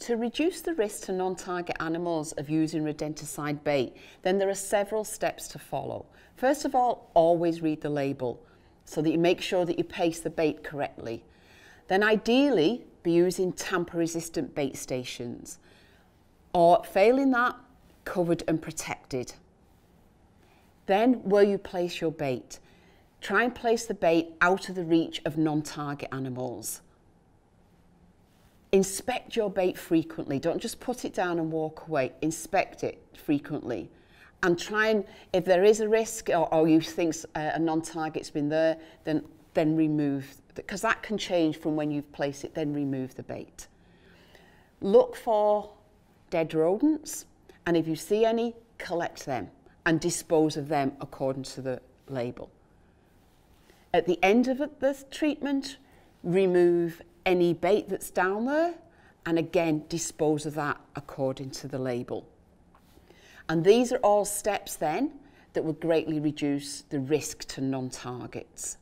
To reduce the risk to non-target animals of using rodenticide bait, then there are several steps to follow. First of all, always read the label so that you make sure that you place the bait correctly. Then ideally, be using tamper-resistant bait stations, or failing that, covered and protected. Then where you place your bait, try and place the bait out of the reach of non-target animals. Inspect your bait frequently. Don't just put it down and walk away. Inspect it frequently. And try and, if there is a risk or you think a non-target's been there, then remove, because that can change from when you've placed it, then remove the bait. Look for dead rodents, and if you see any, collect them and dispose of them according to the label. At the end of this treatment, remove any bait that's down there, and again dispose of that according to the label. And these are all steps then that would greatly reduce the risk to non-targets.